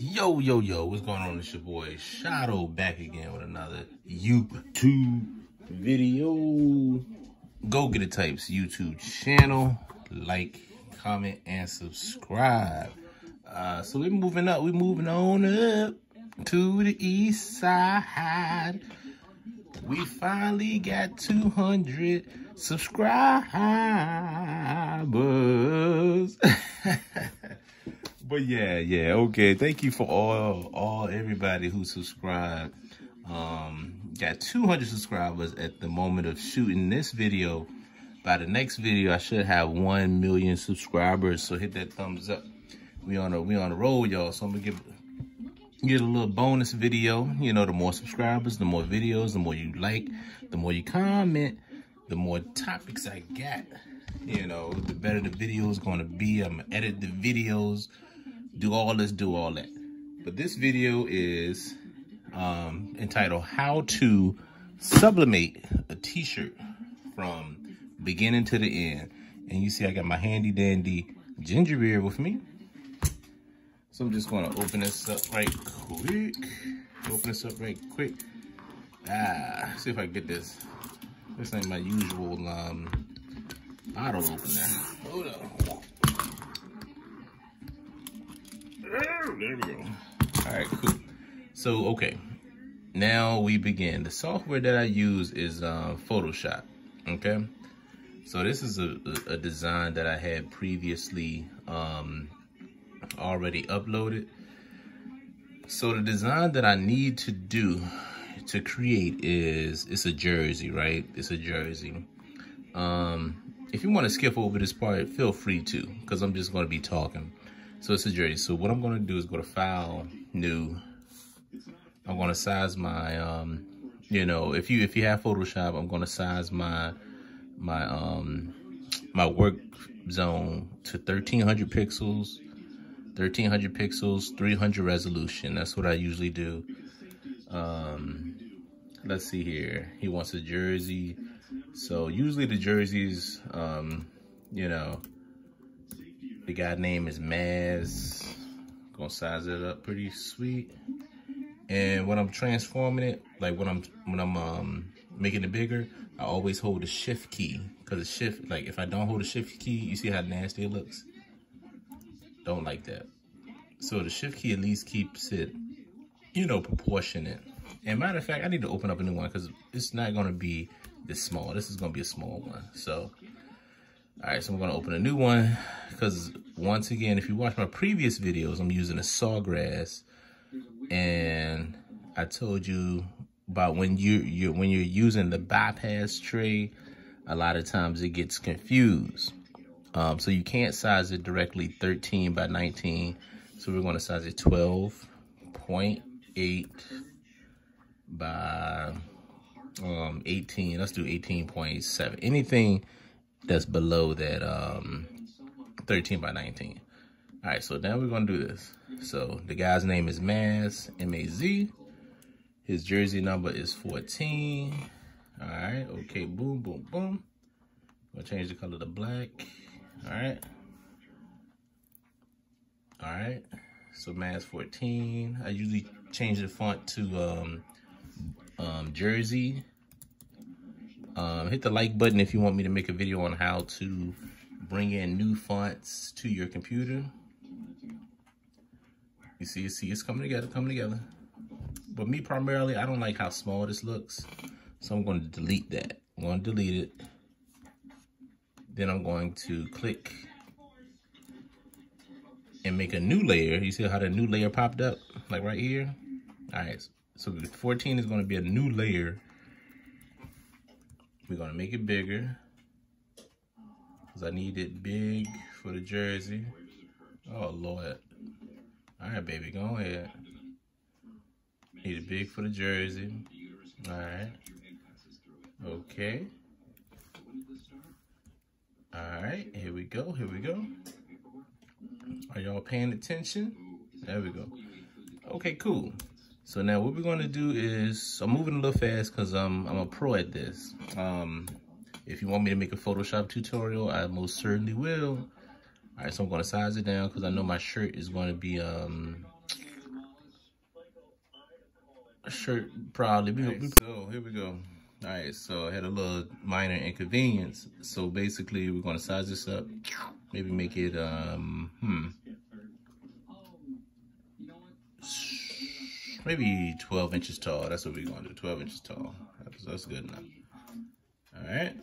Yo, yo, yo, what's going on? It's your boy Shadow back again with another YouTube video. Go Get It Types YouTube channel. Like, comment, and subscribe. So we're moving up. We're moving on up to the east side. We finally got 200 subscribers. But yeah, okay. Thank you for all everybody who subscribed. Got 200 subscribers at the moment of shooting this video. By the next video, I should have 1 million subscribers. So hit that thumbs up. We on a roll, y'all. So I'm gonna get a little bonus video. You know, the more subscribers, the more videos, the more you like, the more you comment, the more topics I got. You know, the better the video is gonna be. I'm gonna edit the videos. Do all this, do all that. But this video is entitled How to Sublimate a T-Shirt from Beginning to the End. And you see I got my handy dandy ginger beer with me. So I'm just gonna open this up right quick. Ah, see if I can get this. This ain't my usual bottle opener. Hold up. There we go. All right, cool. So, okay. Now we begin. The software that I use is Photoshop, okay? So this is a design that I had previously already uploaded. So the design that I need to do to create is, it's a jersey, right? It's a jersey. If you want to skip over this part, feel free to, because I'm just going to be talking. So it's a jersey. So what I'm going to do is go to File, New. I'm going to size my, you know, if you have Photoshop, I'm going to size my work zone to 1300 pixels, 1300 pixels, 300 resolution. That's what I usually do. Let's see here. He wants a jersey. So usually the jerseys, you know, the guy name is Maz. Gonna size it up pretty sweet. And when I'm transforming it, like when I'm making it bigger, I always hold the shift key. Cause the shift, like if I don't hold the shift key, you see how nasty it looks? Don't like that. So the shift key at least keeps it, you know, proportionate. And matter of fact, I need to open up a new one because it's not gonna be this small. This is gonna be a small one. So all right, so I'm gonna open a new one because once again, if you watch my previous videos, I'm using a Sawgrass, and I told you about when you're using the bypass tray, a lot of times it gets confused. So you can't size it directly 13 by 19. So we're gonna size it 12.8 by 18. Let's do 18.7. Anything that's below that 13 by 19. All right, so now we're gonna do this. So the guy's name is Maz, M-A-Z. His jersey number is 14. All right, okay, boom, boom, boom. Gonna change the color to black. All right. All right, so Maz 14. I usually change the font to jersey. Hit the like button if you want me to make a video on how to bring in new fonts to your computer. You see, it's coming together. But me primarily, I don't like how small this looks. So I'm going to delete that. I'm going to delete it. Then I'm going to click and make a new layer. You see how the new layer popped up? Like right here. All right. So 14 is going to be a new layer. We're going to make it bigger. Because I need it big for the jersey. Oh, Lord. All right, baby, go ahead. Need it big for the jersey. All right. Okay. All right, here we go. Are y'all paying attention? There we go. Okay, cool. So now what we're going to do is, I'm moving a little fast because I'm a pro at this. If you want me to make a Photoshop tutorial, I most certainly will. All right, so I'm going to size it down because I know my shirt is going to be shirt probably. Right, so here we go. All right, so I had a little minor inconvenience. So basically, we're gonna size this up. Maybe make it maybe 12 inches tall. That's what we're gonna do. 12 inches tall. That's good enough. All right.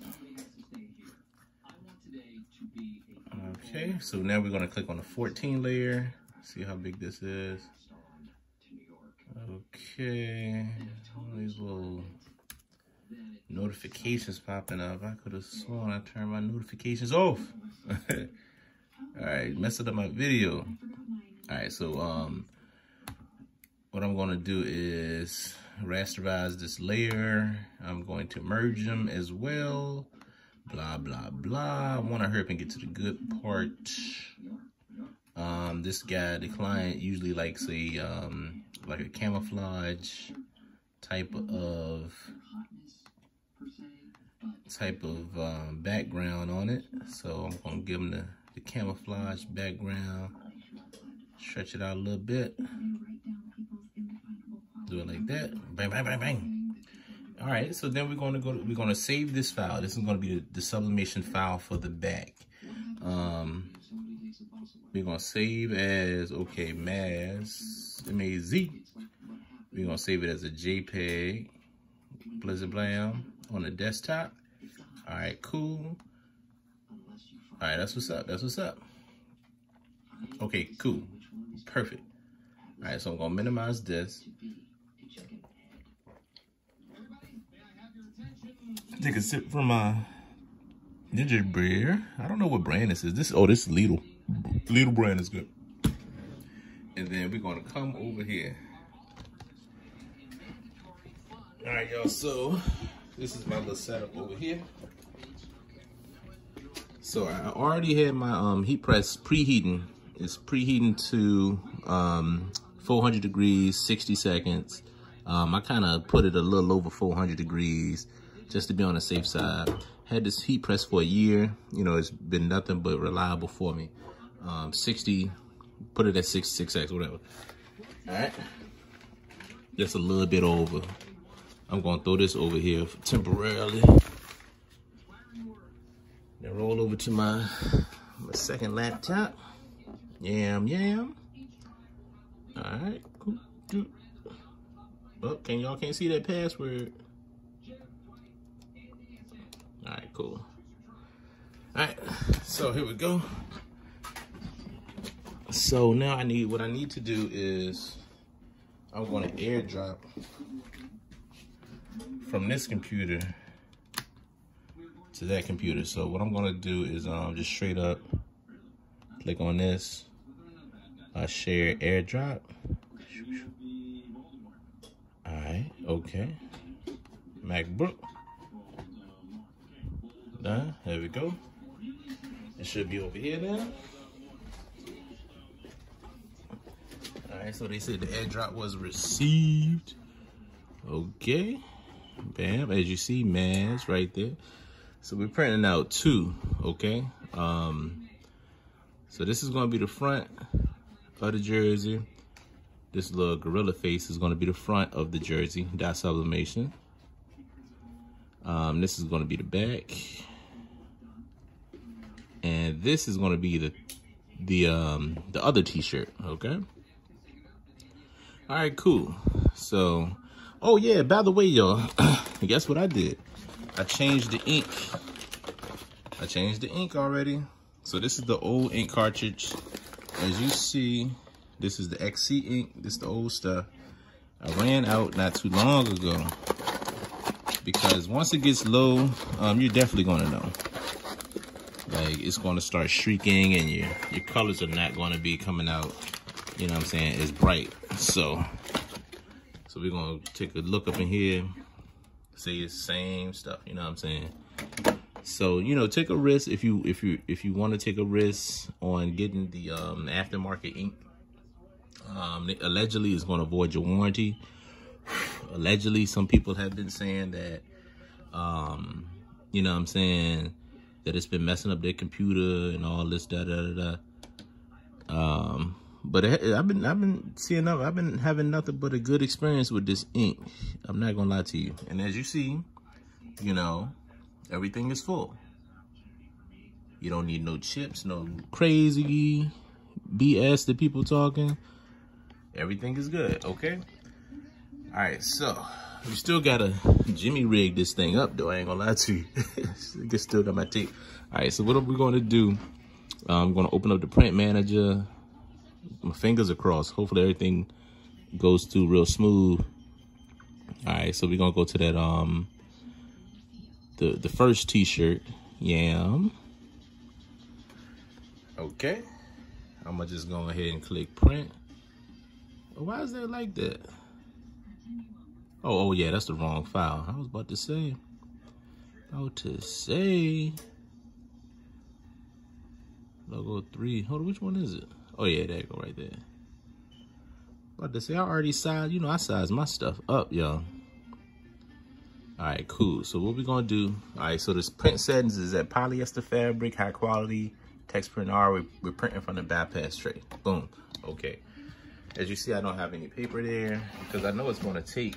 Okay, so now we're gonna click on the 14 layer. See how big this is. Okay, all these little notifications popping up. I could have sworn I turned my notifications off. All right, messing up my video. All right, so what I'm gonna do is rasterize this layer. I'm going to merge them as well. Blah, blah, blah. I wanna hurry up and get to the good part. This guy, the client, usually likes a, like a camouflage type of background on it. So I'm gonna give him the camouflage background, stretch it out a little bit. Do it like that. Bang, bang, bang, bang. All right, so then we're gonna save this file. This is gonna be the sublimation file for the back. We're gonna save as, okay, MAZ. We're gonna save it as a JPEG. Blizzard Blam on the desktop. All right, cool. All right, that's what's up. That's what's up. Okay, cool. Perfect. All right, so I'm gonna minimize this. Take a sip from my ginger beer. I don't know what brand this is. This is Lidl. Lidl brand is good. And then we're gonna come over here. All right, y'all, so this is my little setup over here. So I already had my heat press preheating. It's preheating to 400 degrees, 60 seconds. I kind of put it a little over 400 degrees just to be on the safe side. Had this heat press for a year. You know, it's been nothing but reliable for me. 60, put it at 66X, whatever. All right, just a little bit over. I'm gonna throw this over here temporarily. Then roll over to my second laptop. Yam, yam. All right, cool. Oh, y'all can't see that password. All right, cool. All right, so here we go. So now what I need to do is I'm gonna airdrop from this computer to that computer. So what I'm gonna do is just straight up click on this. I share airdrop. All right, okay. MacBook. Done, there we go. It should be over here now. All right, so they said the airdrop was received. Okay. Bam, as you see, man's right there. So we're printing out two, okay? So this is gonna be the front of the jersey. This little gorilla face is gonna be the front of the jersey, dot sublimation. This is gonna be the back. And this is gonna be the other t-shirt, okay? All right, cool, so. Oh yeah, by the way, y'all, guess what I did? I changed the ink. I changed the ink already. So this is the old ink cartridge. As you see, this is the XC ink. This is the old stuff. I ran out not too long ago because once it gets low, you're definitely gonna know. Like, it's gonna start shrieking and your colors are not gonna be coming out, you know what I'm saying, as bright, so. So we're gonna take a look up in here, say it's same stuff, you know what I'm saying? So, you know, take a risk if you wanna take a risk on getting the aftermarket ink. It allegedly is gonna void your warranty. Allegedly, some people have been saying that, you know what I'm saying, that it's been messing up their computer and all this, da da da da. But I've been seeing up. I've been having nothing but a good experience with this ink. I'm not gonna lie to you. And as you see, you know, everything is full. You don't need no chips, no crazy BS that people talking. Everything is good, okay? All right, so we still gotta jimmy rig this thing up, though. I ain't gonna lie to you. I still got my tape. All right, so what are we gonna do? I'm gonna open up the print manager. My fingers are crossed. Hopefully everything goes through real smooth. All right, so we're gonna go to that the first T-shirt. Yam. Okay, I'm gonna just go ahead and click print. Why is that like that? Oh yeah, that's the wrong file. I was about to say. Logo 3. Hold on, which one is it? Oh yeah, there you go, right there. About to say, I already sized, you know, I sized my stuff up, y'all. All right, cool. So what we gonna do? All right, so this print settings is at polyester fabric, high quality, text print R. We're printing from the bypass tray. Boom. Okay. As you see, I don't have any paper there because I know it's gonna take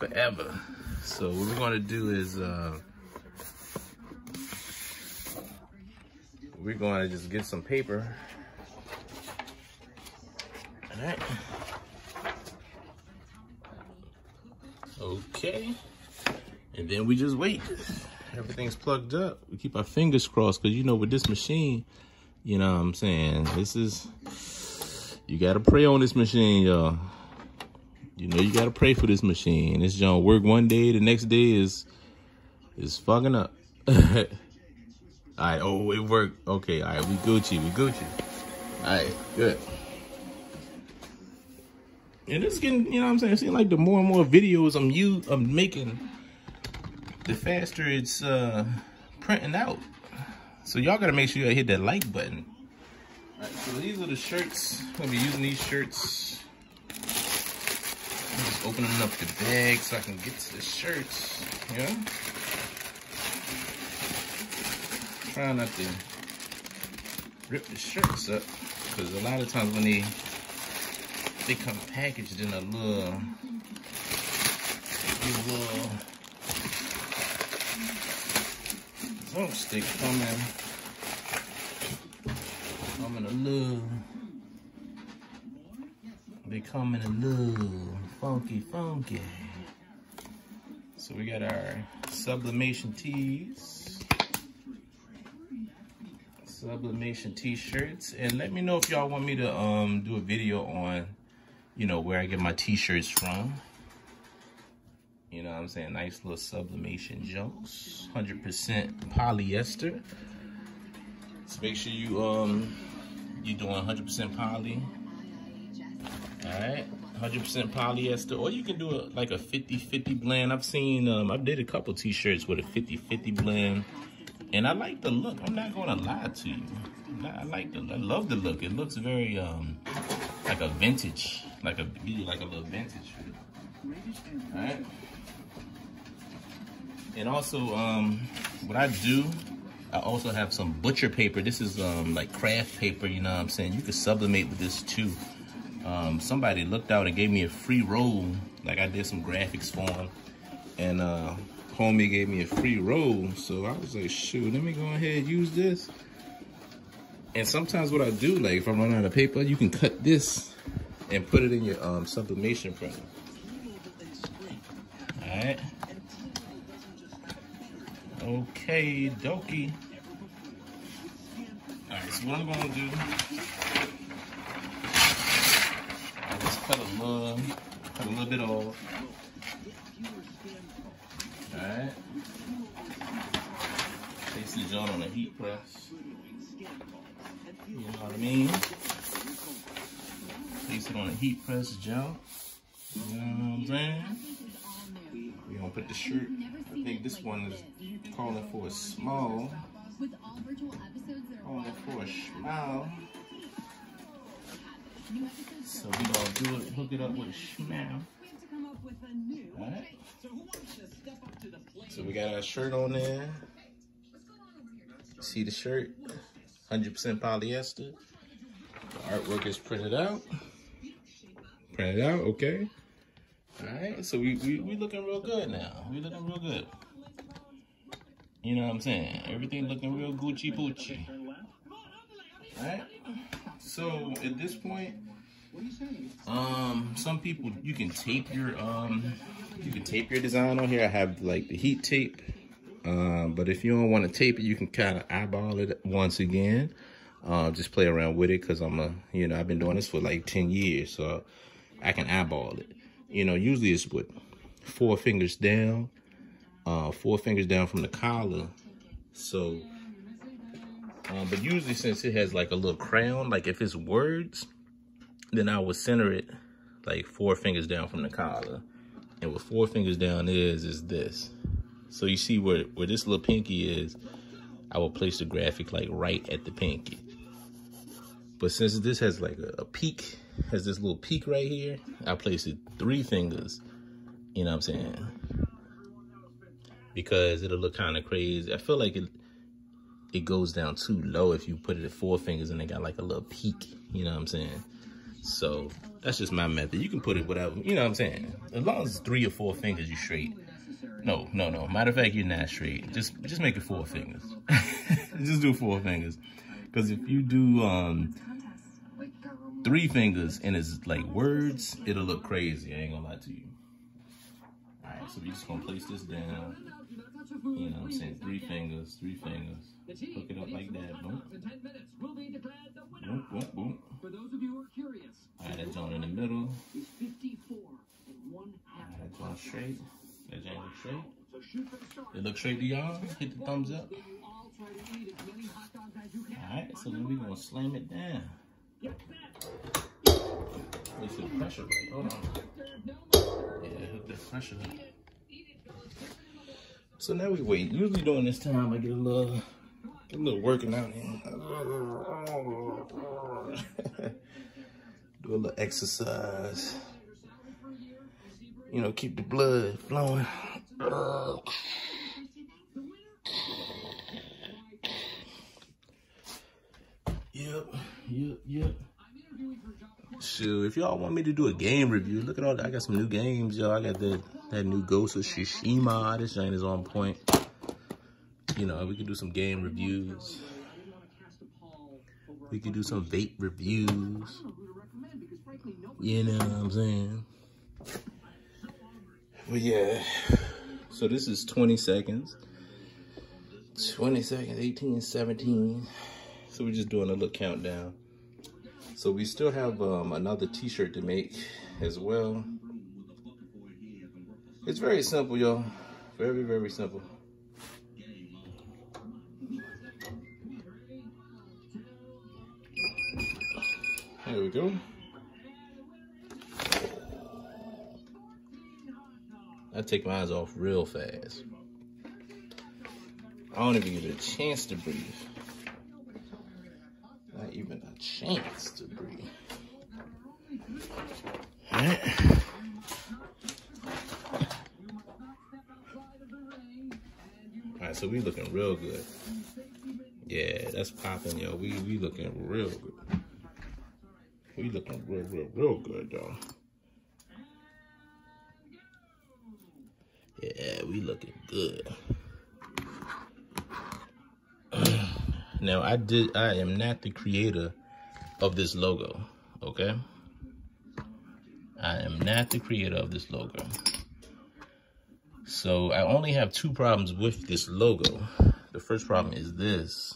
forever. So what we're gonna do is we're gonna just get some paper. All right. Okay. And then we just wait. Everything's plugged up. We keep our fingers crossed because, you know, with this machine, you know what I'm saying? This is, you gotta pray on this machine, y'all. You know, you gotta pray for this machine. This don't work one day, the next day is fucking up. All right, oh, it worked. Okay, all right, we Gucci. All right, good. And it's getting, you know what I'm saying? It seems like the more and more videos I'm making, the faster it's printing out. So y'all gotta make sure you hit that like button. All right, so these are the shirts. I'm gonna be using these shirts. I'm just opening up the bag so I can get to the shirts. Yeah. Try not to rip the shirts up because a lot of times when they come packaged in a little zone stick they come in a little funky. So we got our sublimation tees, sublimation t-shirts, and let me know if y'all want me to do a video on, you know, where I get my t-shirts from. You know what I'm saying? Nice little sublimation jokes. 100% polyester. So make sure you, you're doing 100% poly. All right, 100% polyester. Or you can do like a 50-50 blend. I've seen, I did a couple t-shirts with a 50-50 blend. And I like the look. I'm not gonna lie to you. I love the look. It looks very, like a vintage, like a little vintage. All right. And also, what I do, I also have some butcher paper. This is like craft paper, you know what I'm saying? You could sublimate with this too. Somebody looked out and gave me a free roll. Like I did some graphics for him, and homie gave me a free roll. So I was like, shoot, let me go ahead and use this. And sometimes what I do, like if I run out of paper, you can cut this and put it in your sublimation printer. All right. Okay, dokie. All right, so what I'm gonna do, I just cut a little bit off. All right. Place the joint on a heat press. You know what I mean? Place it on a heat press joint. You know what I'm saying? We're gonna put the shirt. I think this one is calling for a small. Calling for a smile. So we're gonna do it, hook it up with a smile. Alright. So we got our shirt on there. See the shirt? 100% polyester. The artwork is printed out. Printed out, okay. All right, so we looking real good now. We looking real good. You know what I'm saying? Everything looking real Gucci Poochie. All right. So at this point, some people you can tape your design on here. I have like the heat tape, but if you don't want to tape it, you can kind of eyeball it once again. Just play around with it, cause you know, I've been doing this for like 10 years, so I can eyeball it. You know, usually it's with 4 fingers down, 4 fingers down from the collar. So, but usually since it has like a little crown, like if it's words, then I would center it like 4 fingers down from the collar. And what 4 fingers down is this. So you see where this little pinky is, I will place the graphic like right at the pinky. But since this has like a peak, has this little peak right here, I place it 3 fingers, you know what I'm saying? Because it'll look kind of crazy. I feel like it goes down too low if you put it at 4 fingers and it got like a little peak, you know what I'm saying? So that's just my method. You can put it without, you know what I'm saying? As long as it's 3 or 4 fingers, you're straight. No, no, no. Matter of fact, you're not straight. Just make it 4 fingers. Just do 4 fingers. Because if you do 3 fingers and it's like words, it'll look crazy. I ain't gonna lie to you. All right, so we're just gonna place this down. You know what I'm saying? 3 fingers. Hook it up like that. Boom. Boom, boom, boom. All right, that's on in the middle. All right, that's on straight. That's on straight. It looks straight to y'all. Hit the thumbs up. Alright, so then we're gonna slam it down. Place the pressure right. Hold on. Yeah, hook the pressure up. So now we wait. Usually during this time, I get a little working out here. Do a little exercise. You know, keep the blood flowing. Yep. Shoot, if y'all want me to do a game review, look at all that. I got some new games, yo. I got that new Ghost of Tsushima. This thing is on point. You know, we can do some game reviews. We can do some vape reviews. You know what I'm saying? But yeah. So this is 20 seconds. 20 seconds, 18, 17. So we're just doing a little countdown. So we still have another t-shirt to make as well. It's very simple, y'all. Very, very simple. There we go. I take my eyes off real fast. I don't even get a chance to breathe. Not even a chance to breathe. All right. Alright, so we looking real good. Yeah, that's popping, yo. We looking real good. We looking real good, though. Yeah, we looking good. Now, I am not the creator of this logo, okay? I am not the creator of this logo. So I only have 2 problems with this logo. The first problem is this.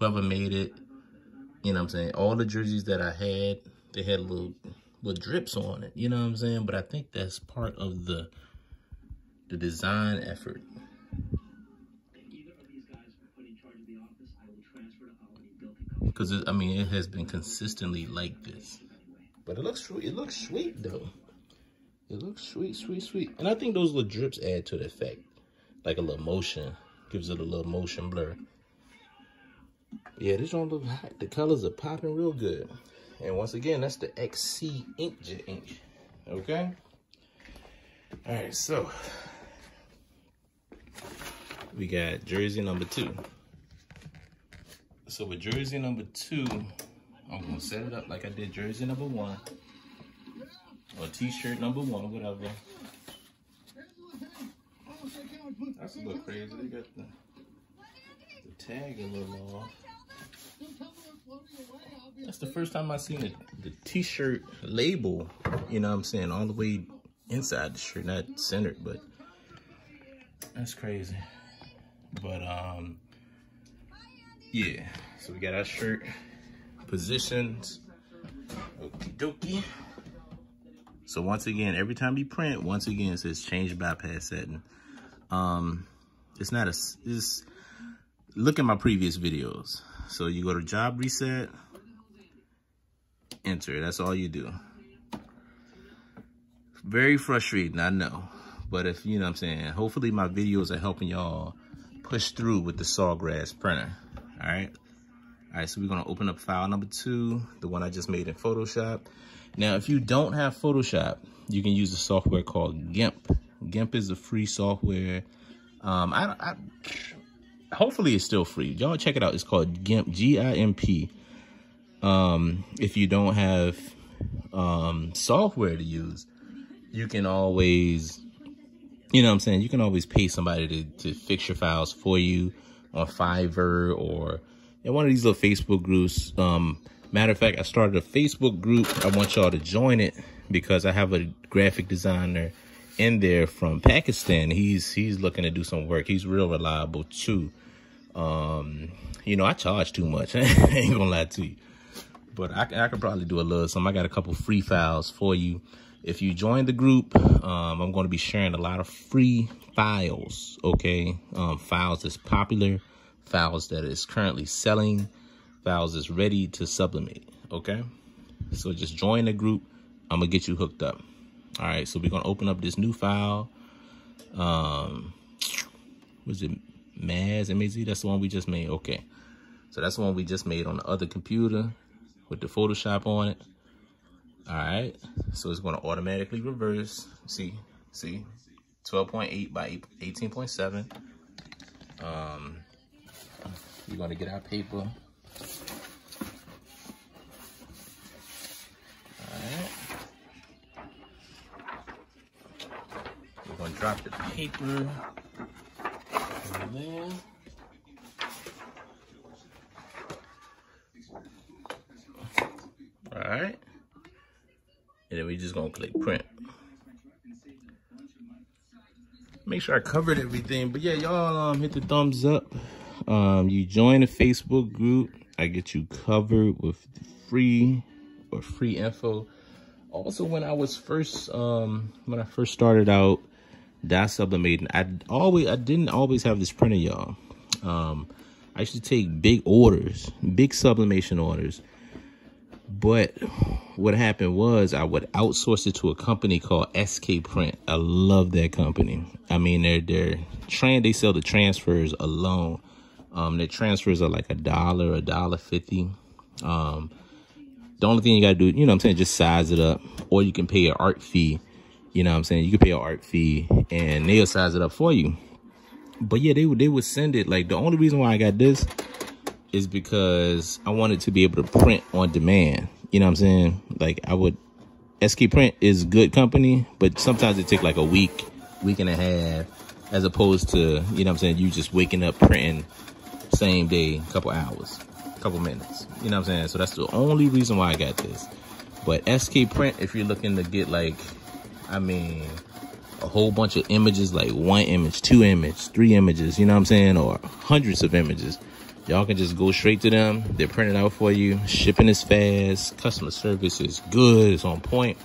Whoever made it, you know what I'm saying? All the jerseys that I had, they had little drips on it, you know what I'm saying? But I think that's part of the design effort. Because, I mean, it has been consistently like this. But it looks sweet, though. It looks sweet. And I think those little drips add to the effect. Like a little motion. Gives it a little motion blur. Yeah, this don't look hot. The colors are popping real good. And once again, that's the XC Ink. Okay? All right, so. We got jersey number 2. So with jersey number 2, I'm gonna set it up like I did jersey number 1 or t-shirt number 1 or whatever. That's a little crazy. They got the tag a little off. That's the first time I seen the t-shirt label, you know what I'm saying, all the way inside the shirt, not centered, but that's crazy. But yeah, so we got our shirt positions. Okie dokie. So once again, every time you print, once again it says change bypass setting. It's not a, it's, look at my previous videos. So you go to job reset, enter, that's all you do. Very frustrating, I know. But if, you know what I'm saying, hopefully my videos are helping y'all push through with the Sawgrass printer, all right? All right, so we're gonna open up file number 2, the one I just made in Photoshop. Now, if you don't have Photoshop, you can use a software called GIMP. GIMP is a free software. Hopefully it's still free. Y'all check it out. It's called GIMP, G-I-M-P. If you don't have software to use, you can always, you know what I'm saying, you can always pay somebody to fix your files for you on Fiverr or in one of these little Facebook groups. Matter of fact, I started a Facebook group. I want y'all to join it because I have a graphic designer in there from Pakistan. He's looking to do some work. He's real reliable too. You know, I charge too much. I ain't gonna lie to you. But I could probably do a little something. I got a couple free files for you. If you join the group, I'm going to be sharing a lot of free files, okay? Files that's popular, files that is currently selling, files that's ready to sublimate, okay? So just join the group. I'm going to get you hooked up. All right, so we're going to open up this new file. Was it Maz? MAZ? That's the one we just made. Okay. So that's the one we just made on the other computer with the Photoshop on it. All right, so it's going to automatically reverse. See, 12.8 by 18.7. We're going to get our paper. All right. We're going to drop the paper in there. All right. And then we're just gonna click print. Make sure I covered everything. But yeah, y'all hit the thumbs up. You join the Facebook group. I get you covered with free info. Also, when I was first when I first started out sublimating, I didn't always have this printer, y'all. I used to take big orders, big sublimation orders. But what happened was I would outsource it to a company called SK Print. I love that company. I mean, they sell the transfers alone. Their transfers are like $1, $1.50. The only thing you gotta do, you know what I'm saying, just size it up, or you can pay an art fee. You know what I'm saying? You can pay an art fee and they'll size it up for you. But yeah, they would send it. Like, the only reason why I got this is because I wanted to be able to print on demand. You know what I'm saying? Like, SK Print is good company, but sometimes it take like a week, week and a half, as opposed to, you know what I'm saying, you just waking up printing same day, couple hours, couple minutes. You know what I'm saying? So that's the only reason why I got this. But SK Print, if you're looking to get like, I mean, a whole bunch of images, like 1 image, 2 images, 3 images, you know what I'm saying? Or hundreds of images. Y'all can just go straight to them. They're printed out for you. Shipping is fast. Customer service is good. It's on point.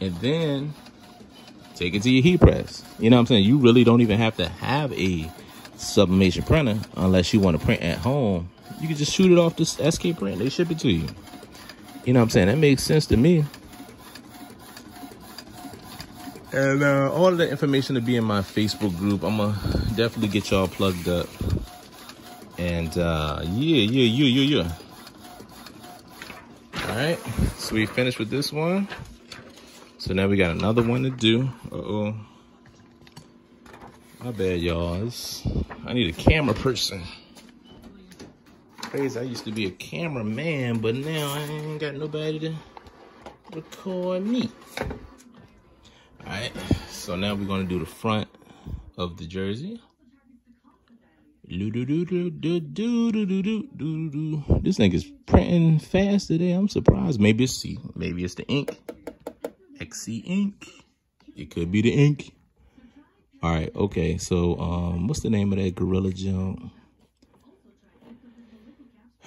And then take it to your heat press. You know what I'm saying? You really don't even have to have a sublimation printer unless you want to print at home. You can just shoot it off this SK Print. They ship it to you. You know what I'm saying? That makes sense to me. And all of the information will be in my Facebook group. I'm going to definitely get y'all plugged up. And yeah. All right, so we finished with this one. So now we got another one to do. Uh-oh. My bad, y'all. I need a camera person. crazy. I used to be a cameraman, but now I ain't got nobody to record me. All right, so now we're gonna do the front of the jersey. This nigga's printing fast today. I'm surprised. Maybe it's C. Maybe it's the ink. XC Ink. It could be the ink. All right. Okay. So, what's the name of that gorilla jump?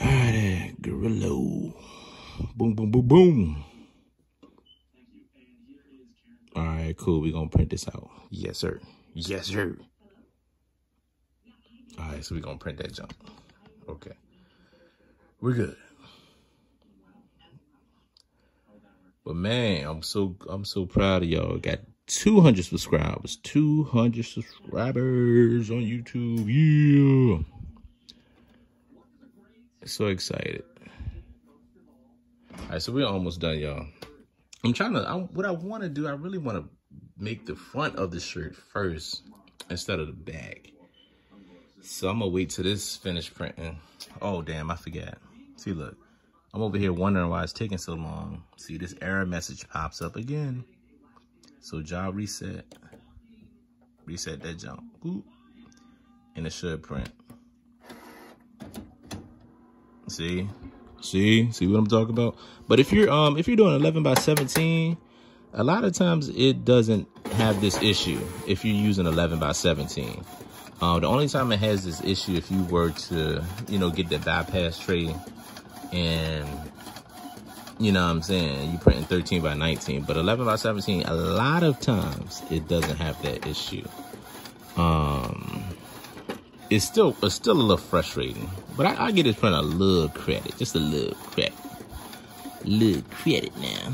All right, that gorilla. Boom, boom, boom, boom. All right. Cool. We're gonna print this out. Yes, sir. Yes, sir. All right, so we're going to print that junk. Okay. We're good. But, man, I'm so proud of y'all. Got 200 subscribers. 200 subscribers on YouTube. Yeah. So excited. All right, so we're almost done, y'all. I'm trying to, what I want to do, I really want to make the front of the shirt first instead of the back. So I'm going to wait till this finished printing. Oh, damn, I forgot. See, look. I'm over here wondering why it's taking so long. See, this error message pops up again. So job reset. Reset that jump. Oop. And it should print. See? See? See what I'm talking about? But if you're doing 11 by 17, a lot of times it doesn't have this issue if you're using 11 by 17. The only time it has this issue if you were to, you know, get the bypass tray and, you know what I'm saying, you print in 13 by 19. But 11 by 17, a lot of times it doesn't have that issue. It's still a little frustrating, but I give this print a little credit, just a little credit. Little credit now.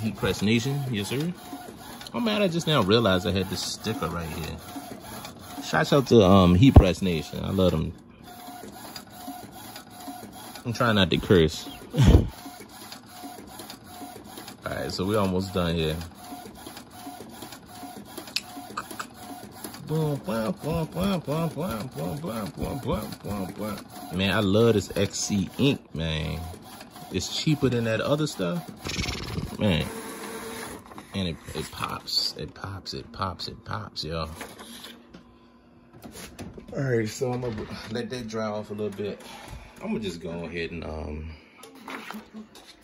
Heat Press Nation, yes sir. Oh man, I just now realized I had this sticker right here. Shout out to Heat Press Nation. I love them. I'm trying not to curse. Alright, so we're almost done here. Man, I love this XC Ink, man. It's cheaper than that other stuff. Man. And it pops, it pops, it pops, it pops, y'all. All right, so I'm gonna let that dry off a little bit. I'm gonna just go ahead and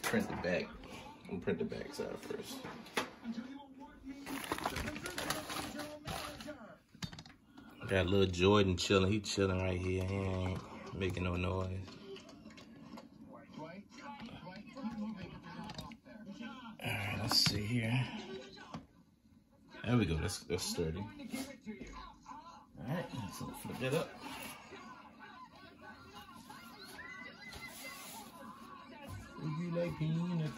print the back. I'm gonna print the back side first. I got little Jordan chilling. He chilling right here. He ain't making no noise. All right, let's see here. There we go, that's sturdy. All right, so flip that up. You like peanut butter?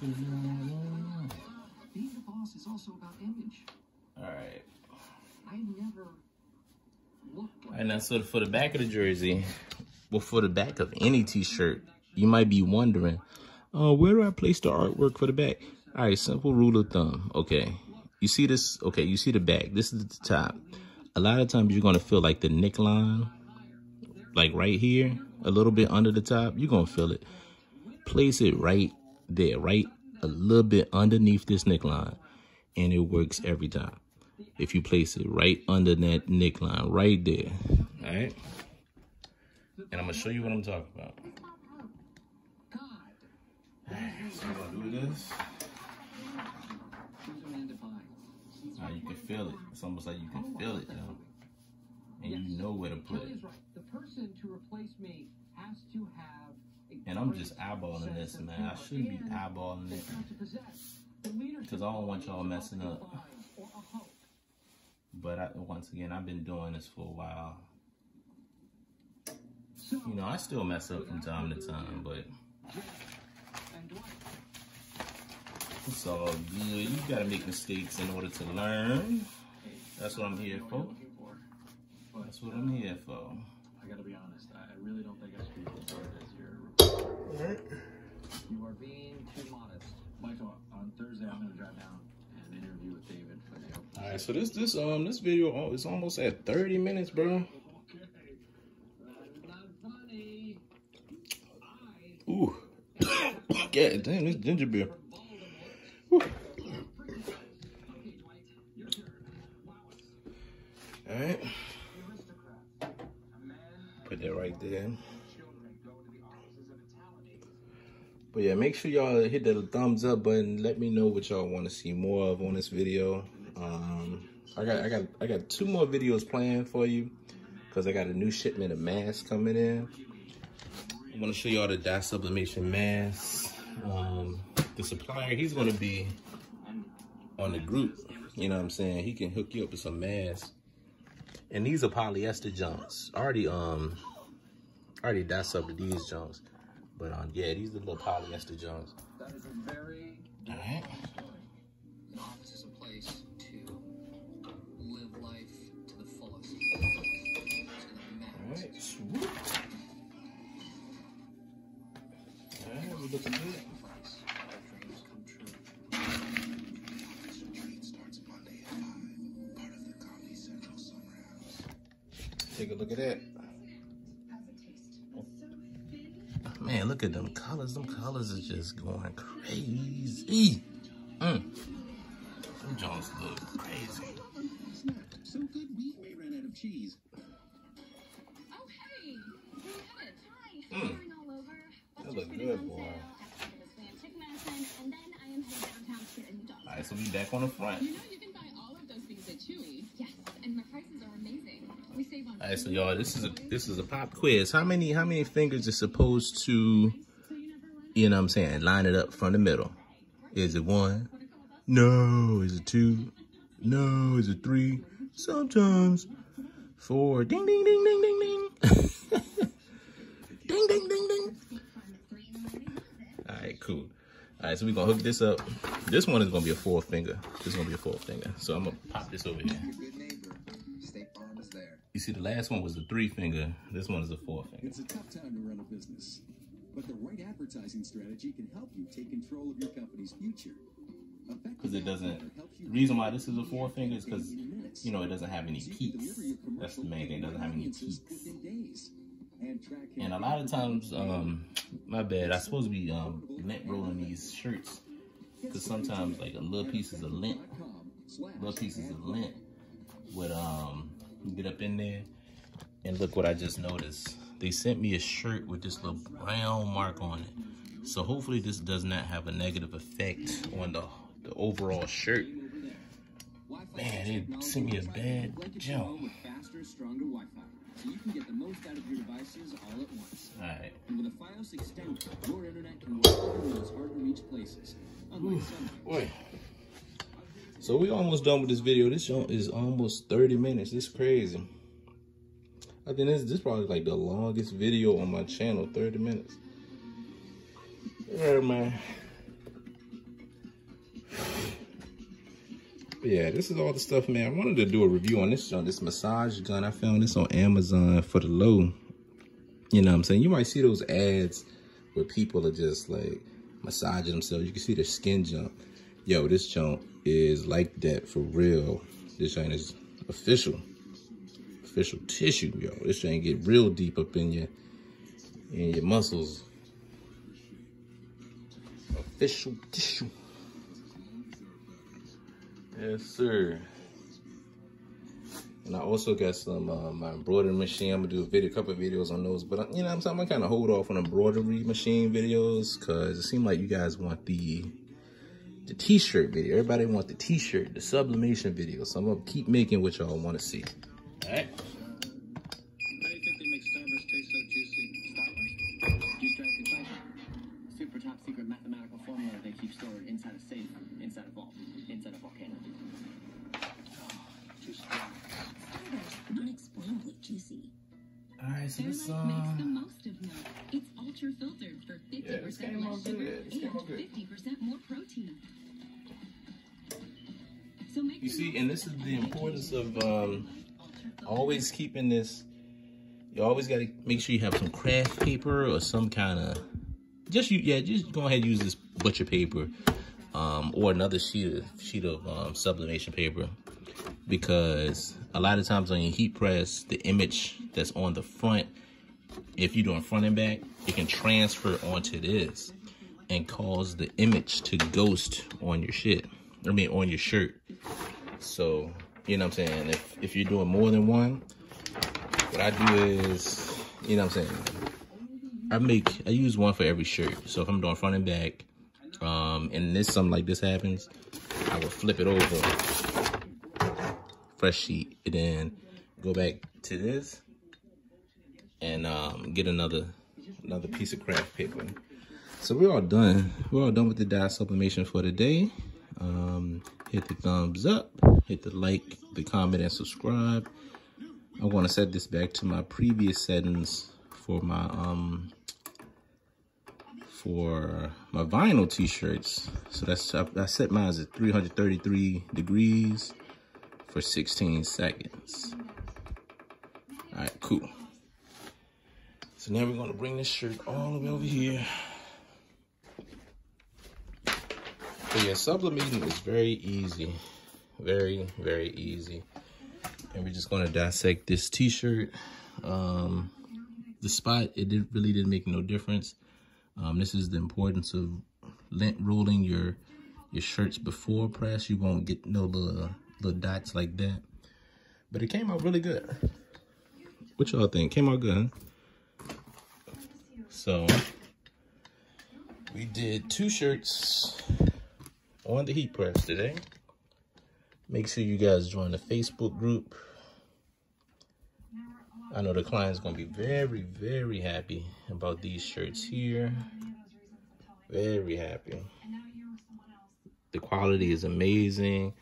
Being the boss is also about image. All right. I never looked. And now, so for the back of the jersey, well, for the back of any t-shirt, you might be wondering, where do I place the artwork for the back? All right, simple rule of thumb. Okay. You see this? Okay, you see the back. This is the top. A lot of times you're going to feel like the neckline, like right here, a little bit under the top. You're going to feel it. Place it right there, right a little bit underneath this neckline, and it works every time. If you place it right under that neckline, right there. All right? And I'm going to show you what I'm talking about. All right, so I'm going to do this. Now you can feel it. It's almost like you can feel it now. And you know where to put it. The person to replace me has to have a and I'm just eyeballing this, man. I shouldn't be eyeballing it. Because I don't want y'all messing up. But once again, I've been doing this for a while. You know, I still mess up from time to time, but it's all good. You gotta make mistakes in order to learn. That's what I'm here for. That's what I'm here for. I gotta be honest. I really don't think I should be reported as your reporter. You are being too modest, Michael. On Thursday, I'm gonna drive down and interview with David for the. All right. So this video is almost at 30 minutes, bro. God damn, this ginger beer. Whew. All right. Put that right there. But yeah, make sure y'all hit that thumbs up button. Let me know what y'all want to see more of on this video. I got two more videos planned for you because I got a new shipment of masks coming in. I'm gonna show y'all the dye sublimation masks. The supplier, he's gonna be on the group. You know what I'm saying? He can hook you up with some masks. And these are polyester junks. Already dye subbed these junks. But yeah, these are little polyester junks. That is a very all right. Office is a place to live life to the fullest. Alright, swoop. Alright, we're looking good. Take a look at that. Man, look at them colors. Them colors is just going crazy. Them jaws look crazy. So good we ran out of cheese. Oh hey, we had it. Hi, I'm all over. That looks good, boy. Alright, so we back on the front. You know you can buy all of those things at Chewy. Yes, and my prices are amazing. All right, so y'all, this is a pop quiz. How many fingers is supposed to, you know what I'm saying, line it up from the middle? Is it 1? No. Is it 2? No. Is it 3? Sometimes 4. Ding, ding, ding, ding, ding, ding. Ding, ding, ding, ding. All right, cool. All right, so we're going to hook this up. This one is going to be a 4 finger. This is going to be a 4 finger. So I'm going to pop this over here. You see, the last one was a 3 finger. This one is a 4 finger. It's a tough time to run a business, but the right advertising strategy can help you take control of your company's future. Because it doesn't. The reason why this is a 4 finger is because, you know, it doesn't have any peaks. That's the main thing. It doesn't have any peaks. And a lot of times, my bad. I'm supposed to be lint rolling these shirts because sometimes, like, little pieces of lint would get up in there. And look what I just noticed. They sent me a shirt with this little brown mark on it, so hopefully this does not have a negative effect on the overall shirt. Man, they sent me a bad jump. So you can get the most out of your devices all at once. All right. And with a Fios extender, your internet can work in those hard-to-reach places. Unlike Sunrise. So we're almost done with this video. This show is almost 30 minutes. It's crazy. I think this is probably like the longest video on my channel, 30 minutes. All right, man. Yeah, this is all the stuff, man. I wanted to do a review on this gun, this massage gun. I found this on Amazon for the low. You know what I'm saying? You might see those ads where people are just like massaging themselves. You can see their skin jump. Yo, this junk is like that for real. This joint is official. Official tissue, yo. This joint get real deep up in your muscles. Official tissue. Yes, sir. And I also got some my embroidery machine. I'm gonna do a couple of videos on those, but you know what I'm saying, I'm kind of hold off on embroidery machine videos because it seemed like you guys want the t-shirt video. Everybody want the t-shirt, the sublimation video. So I'm gonna keep making what y'all want to see. All right. How do you think they make Starburst taste so juicy? Starburst? Juice dried through Fiverr. Super top secret mathematical formula they keep stored inside a safe, inside a vault, inside a volcano. Starburst, unexplainably juicy. All right, so this makes the most of milk. It's ultra filtered for 50% less sugar and 50% more protein. So make you see, and this is the importance of always keeping this. You always got to make sure you have some craft paper or some kind of. Just go ahead and use this butcher paper or another sheet of sublimation paper, because a lot of times on your heat press, the image that's on the front, if you're doing front and back, it can transfer onto this. and cause the image to ghost on your shit. I mean, on your shirt. So, you know what I'm saying? If you're doing more than one, what I do is, you know what I'm saying? I use one for every shirt. So if I'm doing front and back, and this, something like this happens, I will flip it over, fresh sheet, and then go back to this and get another piece of craft paper. So we're all done. We're all done with the dye sublimation for today. Hit the thumbs up, hit the like, the comment, and subscribe. I want to set this back to my previous settings for my vinyl t-shirts. So that's, I set mine at 333 degrees for 16 seconds. All right, cool. So now we're gonna bring this shirt all the way over here. So yeah, sublimating is very easy. Very, very easy. And we're just gonna dissect this t-shirt. The spot, it really didn't make no difference. This is the importance of lint rolling your shirts before press. You won't get no little dots like that. But it came out really good. What y'all think? Came out good, huh? So we did 2 shirts on the heat press today. Make sure you guys join the Facebook group. I know the client's gonna be very, very happy about these shirts here. Very happy. The quality is amazing.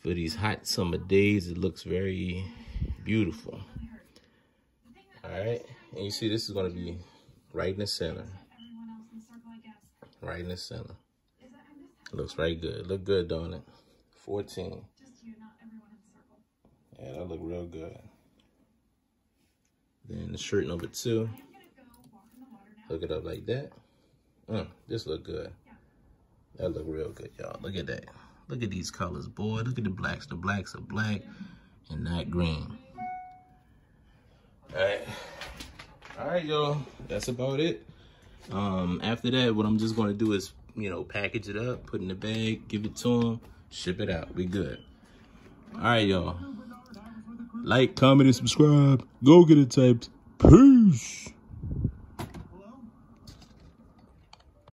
For these hot summer days, it looks very beautiful. All right, and you see this is gonna be right in the center. Right in the center. It looks right good. It look good, don't it? 14. Yeah, that look real good. Then the shirt number 2. Hook it up like that. This look good. That look real good, y'all. Look at that. Look at these colors, boy. Look at the blacks. The blacks are black and not green. All right, y'all, that's about it. After that, what I'm just going to do is, you know, package it up, put it in the bag, give it to them, ship it out. We good. All right, y'all. Like, comment, and subscribe. Go get it typed. Peace.